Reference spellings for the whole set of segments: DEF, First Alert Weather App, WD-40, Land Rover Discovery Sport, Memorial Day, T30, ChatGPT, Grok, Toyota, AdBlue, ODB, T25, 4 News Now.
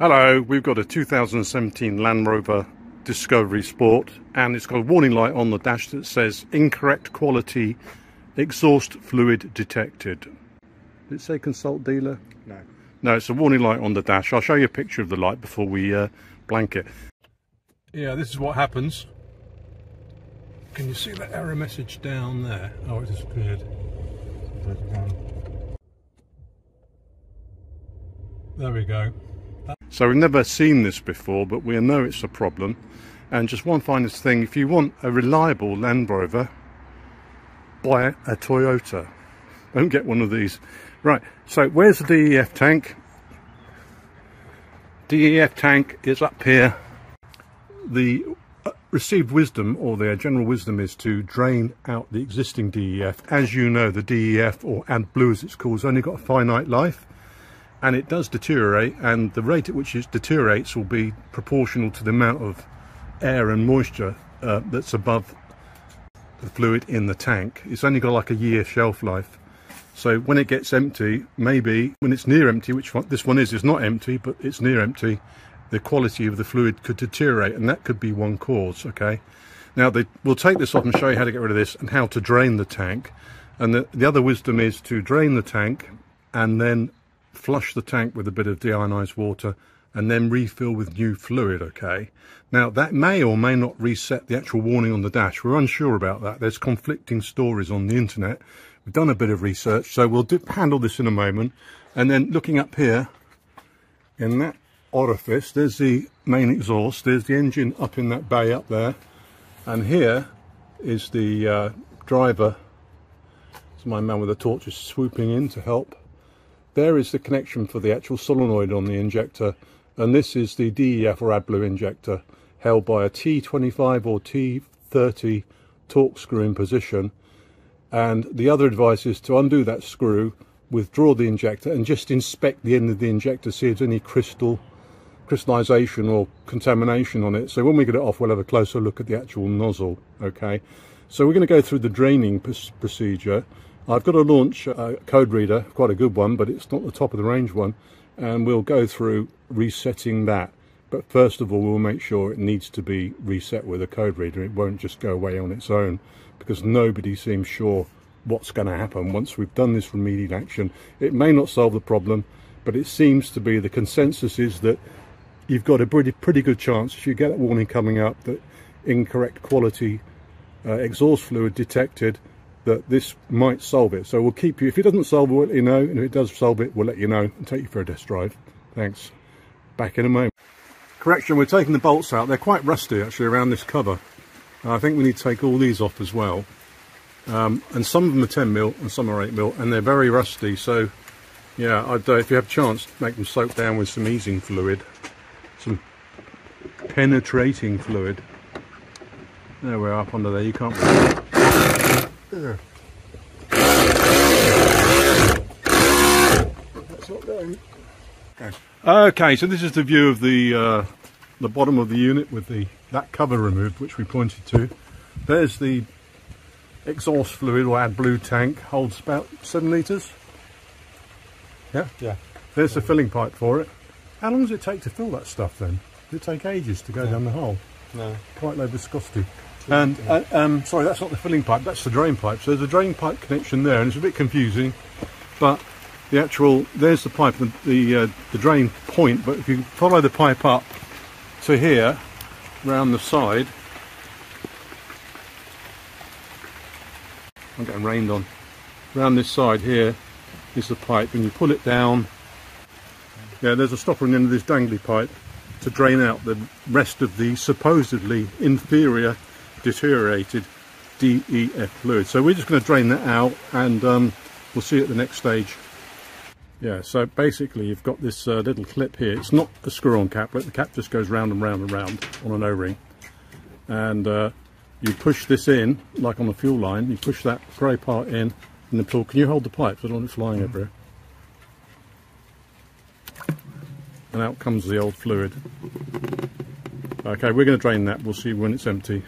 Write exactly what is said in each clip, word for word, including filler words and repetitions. Hello, we've got a two thousand seventeen Land Rover Discovery Sport, and it's got a warning light on the dash that says incorrect quality, exhaust fluid detected. Did it say consult dealer? No. No, it's a warning light on the dash. I'll show you a picture of the light before we uh, blank it. Yeah, this is what happens. Can you see that error message down there? Oh, it disappeared. There we go. So we've never seen this before, but we know it's a problem. And just one final thing, if you want a reliable Land Rover, buy a Toyota. Don't get one of these. Right, so where's the D E F tank? D E F tank is up here. The received wisdom, or their general wisdom, is to drain out the existing D E F. As you know, the D E F, or AdBlue as it's called, has only got a finite life. And it does deteriorate, and the rate at which it deteriorates will be proportional to the amount of air and moisture uh, that's above the fluid in the tank. It's only got like a year shelf life. So when it gets empty, maybe when it's near empty, which one, this one is, is not empty, but it's near empty, the quality of the fluid could deteriorate, and that could be one cause, okay? Now, they, we'll take this off and show you how to get rid of this and how to drain the tank. And the, the other wisdom is to drain the tank and then flush the tank with a bit of deionized water and then refill with new fluid, okay? Now, that may or may not reset the actual warning on the dash. We're unsure about that. There's conflicting stories on the internet. We've done a bit of research, so we'll dip, handle this in a moment. And then looking up here, in that orifice, there's the main exhaust. There's the engine up in that bay up there. And here is the uh, driver. It's my man with the torch is swooping in to help. There is the connection for the actual solenoid on the injector, and this is the D E F or AdBlue injector held by a T twenty-five or T thirty torque screw in position. And the other advice is to undo that screw, withdraw the injector, and just inspect the end of the injector, see if there's any crystal, crystallization or contamination on it. So when we get it off, we'll have a closer look at the actual nozzle, okay? So we're going to go through the draining procedure. I've got to launch a code reader, quite a good one, but it's not the top of the range one, and we'll go through resetting that. But first of all, we'll make sure it needs to be reset with a code reader. It won't just go away on its own, because nobody seems sure what's going to happen once we've done this remedial action. It may not solve the problem, but it seems to be the consensus is that you've got a pretty, pretty good chance, if you get a warning coming up that incorrect quality uh, exhaust fluid detected, that this might solve it. So we'll keep you, if it doesn't solve it, we'll let you know, and if it does solve it, we'll let you know and take you for a test drive. Thanks. Back in a moment. Correction, we're taking the bolts out. They're quite rusty actually around this cover. I think we need to take all these off as well. Um, and some of them are ten mil and some are eight mil, and they're very rusty. So yeah, I'd, uh, if you have a chance, make them soak down with some easing fluid, some penetrating fluid. There we are, up under there. You can't... There. That's not going. Okay. Okay, so this is the view of the uh, the bottom of the unit with the that cover removed, which we pointed to. There's the exhaust fluid or AdBlue tank, holds about seven litres. Yeah, yeah. There's the filling pipe for it. How long does it take to fill that stuff then? Does it take ages to go no. down the hole? No. Quite low viscosity. And uh, um, sorry, that's not the filling pipe, that's the drain pipe. So there's a drain pipe connection there, and it's a bit confusing, but the actual, there's the pipe, the, the, uh, the drain point, but if you follow the pipe up to here, round the side, I'm getting rained on, round this side here is the pipe, and you pull it down. Yeah, there's a stopper in the end of this dangly pipe to drain out the rest of the supposedly inferior deteriorated D E F fluid. So we're just going to drain that out, and um, we'll see you at the next stage. Yeah, so basically you've got this uh, little clip here. It's not a screw-on caplet. The cap just goes round and round and round on an O-ring, and uh, you push this in like on the fuel line. You push that grey part in, and the pull. Can you hold the pipe so I don't want it flying over here? And out comes the old fluid. Okay, we're going to drain that. We'll see when it's empty.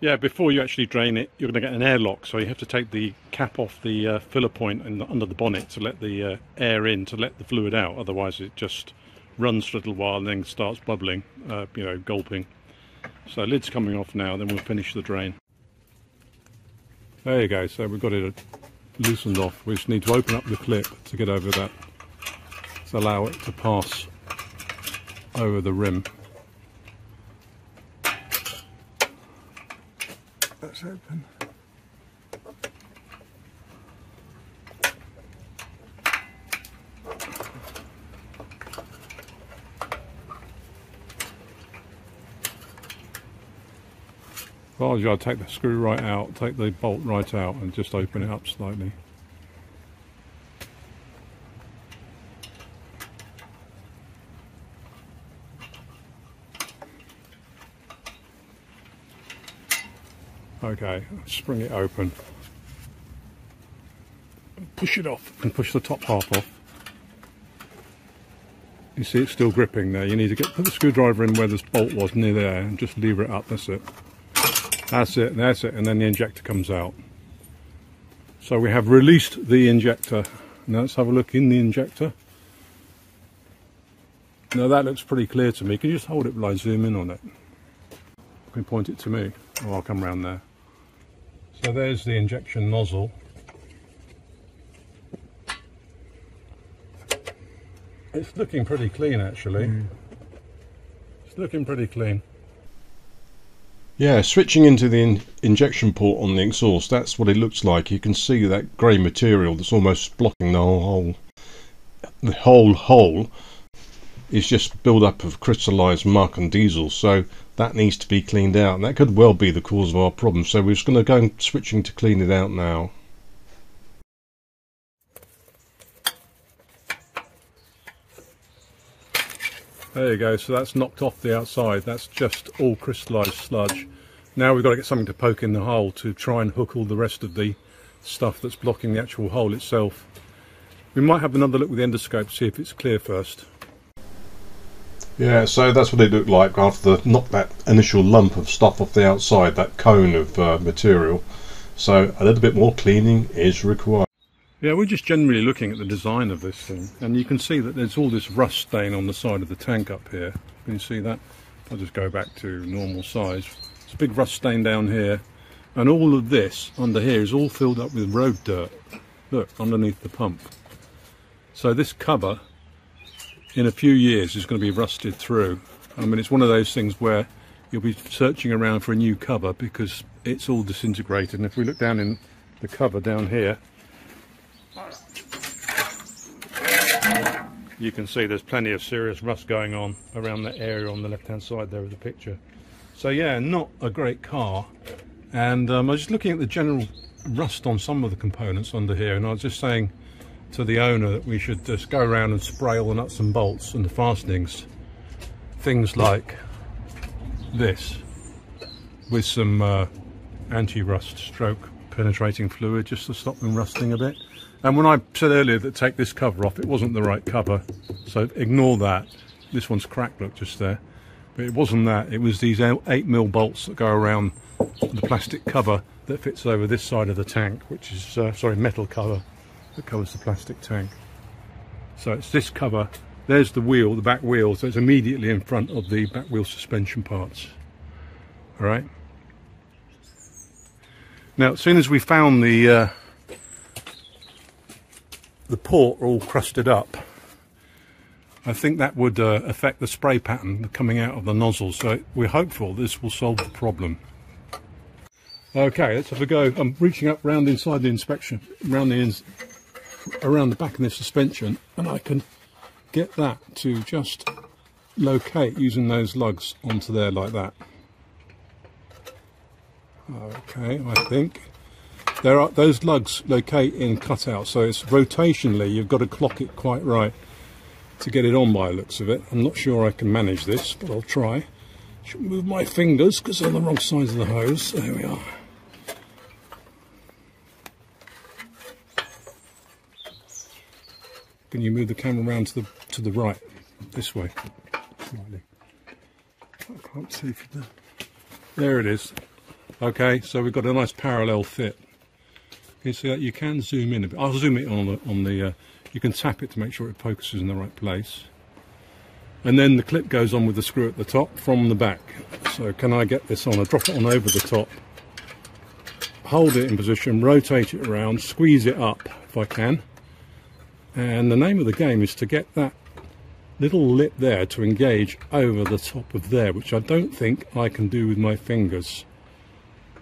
Yeah, before you actually drain it, you're going to get an airlock, so you have to take the cap off the uh, filler point and under the bonnet to let the uh, air in, to let the fluid out. Otherwise, it just runs for a little while and then starts bubbling, uh, you know, gulping. So lid's coming off now, then we'll finish the drain. There you go, so we've got it loosened off. We just need to open up the clip to get over that, to allow it to pass over the rim. That's open. Well, I'll take the screw right out, take the bolt right out and just open it up slightly. Okay, spring it open, push it off and push the top half off. You see it's still gripping there. You need to get put the screwdriver in where this bolt was, near there, and just lever it up. That's it, that's it, that's it, and then the injector comes out. So we have released the injector. Now let's have a look in the injector. Now that looks pretty clear to me. Can you just hold it like zoom in on it? You can point it to me, or I'll come round there. So there's the injection nozzle. It's looking pretty clean actually. Mm. It's looking pretty clean. Yeah, switching into the in injection port on the exhaust, that's what it looks like. You can see that grey material that's almost blocking the whole hole. The whole hole is just build up of crystallised muck and diesel, so that needs to be cleaned out, and that could well be the cause of our problem. So we're just going to go and switching to clean it out now. There you go, so that's knocked off the outside. That's just all crystallised sludge. Now we've got to get something to poke in the hole to try and hook all the rest of the stuff that's blocking the actual hole itself. We might have another look with the endoscope to see if it's clear first. Yeah, so that's what it looked like after the knocked that initial lump of stuff off the outside, that cone of uh, material. So a little bit more cleaning is required. Yeah, we're just generally looking at the design of this thing, and you can see that there's all this rust stain on the side of the tank up here. Can you see that? I'll just go back to normal size. It's a big rust stain down here, and all of this under here is all filled up with road dirt. Look, underneath the pump. So this cover in a few years is going to be rusted through. I mean, it's one of those things where you'll be searching around for a new cover because it's all disintegrated. And if we look down in the cover down here, you can see there's plenty of serious rust going on around that area on the left hand side there of the picture. So yeah, not a great car. And um, I was just looking at the general rust on some of the components under here, and I was just saying to the owner that we should just go around and spray all the nuts and bolts and the fastenings, things like this, with some uh, anti-rust stroke penetrating fluid just to stop them rusting a bit. And when I said earlier that take this cover off, it wasn't the right cover, so ignore that. This one's cracked, look, just there, but it wasn't that. It was these eight mil bolts that go around the plastic cover that fits over this side of the tank, which is uh, sorry, metal cover that covers the plastic tank. So it's this cover. There's the wheel, the back wheel, so it's immediately in front of the back wheel suspension parts. All right, now as soon as we found the uh, the port all crusted up, I think that would uh, affect the spray pattern coming out of the nozzle, so we're hopeful this will solve the problem. Okay, let's have a go. I'm reaching up round inside the inspection, round the ins around the back of this suspension, and I can get that to just locate using those lugs onto there like that. Okay, I think there are those lugs locate in cutouts, so it's rotationally you've got to clock it quite right to get it on by the looks of it. I'm not sure I can manage this, but I'll try. Shouldn't move my fingers because they're on the wrong side of the hose. There we are. Can you move the camera around to the to the right, this way, slightly? I can't see from there. There it is. Okay, so we've got a nice parallel fit. Can you see that? You can zoom in a bit. I'll zoom it on the on the. Uh, you can tap it to make sure it focuses in the right place. and then the clip goes on with the screw at the top from the back. So can I get this on? I drop it on over the top, hold it in position, rotate it around, squeeze it up if I can, and the name of the game is to get that little lip there to engage over the top of there, which I don't think I can do with my fingers.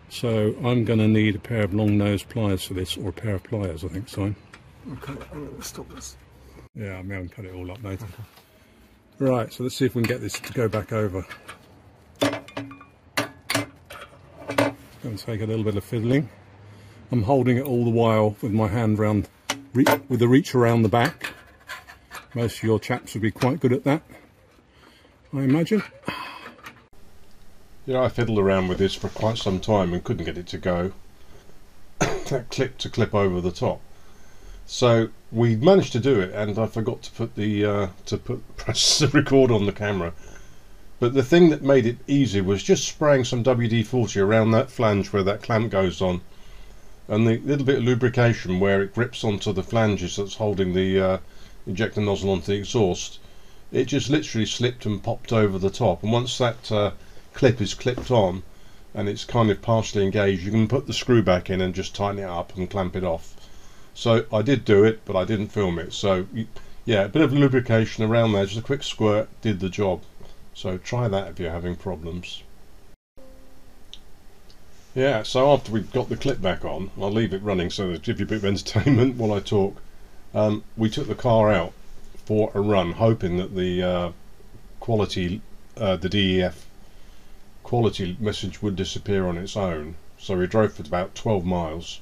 So I'm going to need a pair of long nose pliers for this, or a pair of pliers, I think, Simon. Okay, I'm going to stop this. Yeah, I mean, I can cut it all up later. Okay. Right, so let's see if we can get this to go back over. Going to take a little bit of fiddling. I'm holding it all the while with my hand round, with the reach around the back. Most of your chaps would be quite good at that, I imagine. You know, I fiddled around with this for quite some time and couldn't get it to go. That clip to clip over the top. So we managed to do it, and I forgot to put the uh, to put press the record on the camera. But the thing that made it easy was just spraying some W D forty around that flange where that clamp goes on, and the little bit of lubrication where it grips onto the flanges that's holding the uh, injector nozzle onto the exhaust. It just literally slipped and popped over the top, and once that uh, clip is clipped on and it's kind of partially engaged, you can put the screw back in and just tighten it up and clamp it off. So I did do it, but I didn't film it. So yeah, a bit of lubrication around there, just a quick squirt, did the job. So try that if you're having problems. Yeah, so after we've got the clip back on, I'll leave it running so that give you a bit of entertainment while I talk. Um, we took the car out for a run, hoping that the uh, quality, uh, the D E F quality message would disappear on its own. So we drove for about twelve miles,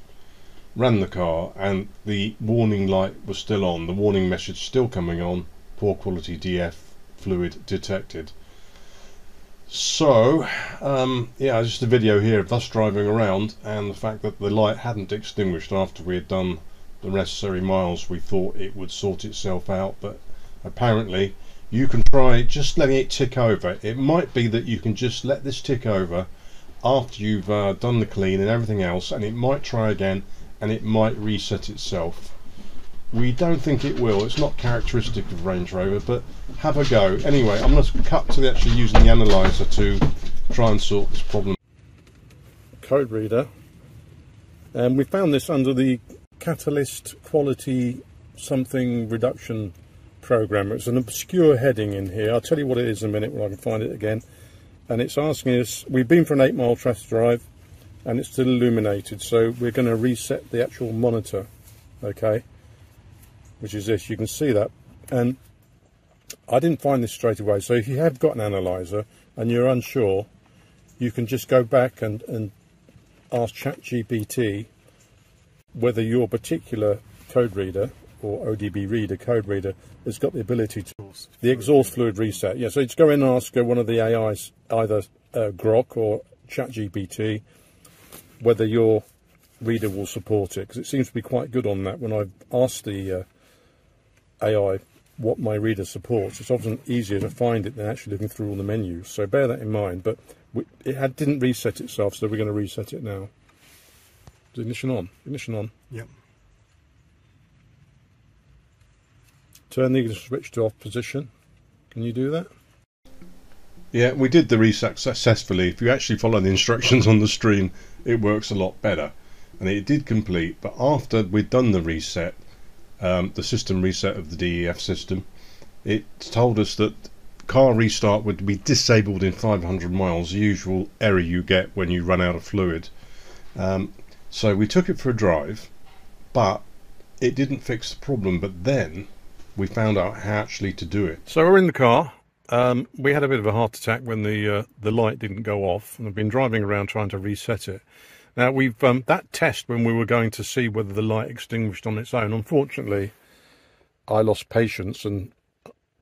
ran the car, and the warning light was still on, the warning message still coming on, poor quality D E F fluid detected. So um, yeah, just a video here of us driving around and the fact that the light hadn't extinguished after we had done the necessary miles. We thought it would sort itself out, but apparently you can try just letting it tick over. It might be that you can just let this tick over after you've uh, done the clean and everything else, and it might try again and it might reset itself. We don't think it will. It's not characteristic of Range Rover, but have a go. Anyway, I'm going to cut to the actually using the analyzer to try and sort this problem. Code reader. And um, we found this under the catalyst quality something reduction program. It's an obscure heading in here. I'll tell you what it is in a minute when I can find it again. And it's asking us, we've been for an eight mile test drive and it's still illuminated, so we're going to reset the actual monitor, okay, which is this. You can see that, and I didn't find this straight away. So if you have got an analyzer and you're unsure, you can just go back and, and ask ChatGPT whether your particular code reader or O D B reader, code reader, has got the ability to the exhaust fluid reset. Yeah, so just go in and ask one of the A Is, either uh, Grok or ChatGPT, whether your reader will support it, because it seems to be quite good on that. When I've asked the uh, A I what my reader supports, it's often easier to find it than actually looking through all the menus, so bear that in mind. But we, it had, didn't reset itself, so we're going to reset it now. Is ignition on? Ignition on. Yep. Turn the ignition switch to off position. Can you do that? Yeah, we did the reset successfully. If you actually follow the instructions on the stream, it works a lot better. And it did complete, but after we'd done the reset, um, the system reset of the D E F system, it told us that car restart would be disabled in five hundred miles, the usual error you get when you run out of fluid. Um, so we took it for a drive, but it didn't fix the problem. But then we found out how actually to do it. So we're in the car. Um, we had a bit of a heart attack when the uh, the light didn't go off, and I've been driving around trying to reset it. Now we've um, that test when we were going to see whether the light extinguished on its own. Unfortunately, I lost patience, and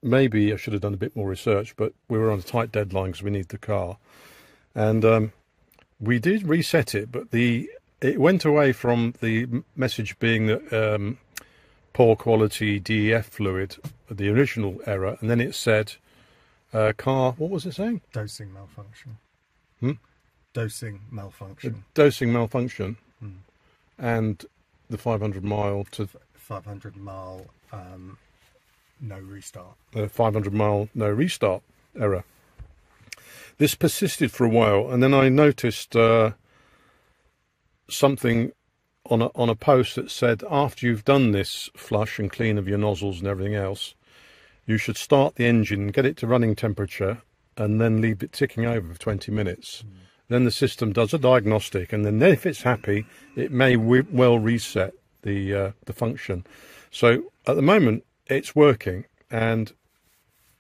maybe I should have done a bit more research, but we were on a tight deadline because we need the car, and um, we did reset it, but the it went away from the message being that. Um, poor quality D E F fluid, the original error, and then it said uh, car, what was it saying? Dosing malfunction. Hmm? Dosing malfunction. The dosing malfunction. Hmm. And the five hundred mile to... five hundred mile um, no restart. A five hundred mile no restart error. This persisted for a while, and then I noticed uh, something on a, on a post that said, after you've done this flush and clean of your nozzles and everything else, you should start the engine, get it to running temperature, and then leave it ticking over for twenty minutes. Mm. Then the system does a diagnostic, and then if it's happy, it may well reset the uh, the function. So at the moment, it's working, and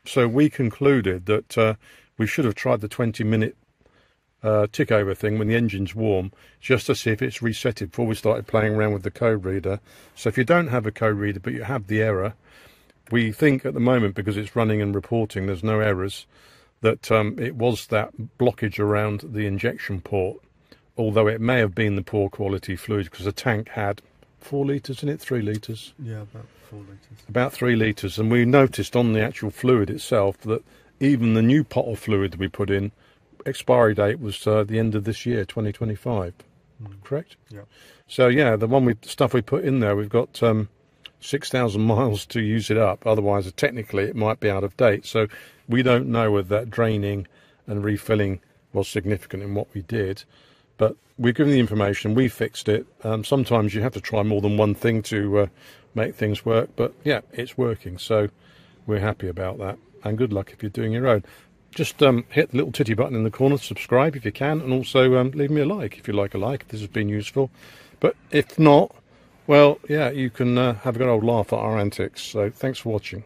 so we concluded that... Uh, we should have tried the twenty minute uh, tick over thing when the engine's warm, just to see if it's resetted before we started playing around with the code reader. So if you don't have a code reader but you have the error, we think at the moment, because it's running and reporting, there's no errors, that um, it was that blockage around the injection port, although it may have been the poor quality fluid, because the tank had four litres in it, three litres? Yeah, about four litres. About three litres, and we noticed on the actual fluid itself that even the new pot of fluid we put in, expiry date was uh, the end of this year, twenty twenty-five, mm. correct? Yeah. So, yeah, the one we stuff we put in there, we've got um, six thousand miles to use it up. Otherwise, technically, it might be out of date. So we don't know whether that draining and refilling was significant in what we did. But we're given the information. We fixed it. Um, sometimes you have to try more than one thing to uh, make things work. But, yeah, it's working. So we're happy about that. And good luck if you're doing your own. Just um, hit the little titty button in the corner, subscribe if you can, and also um, leave me a like if you like a like, if this has been useful. But if not, well, yeah, you can uh, have a good old laugh at our antics. So thanks for watching.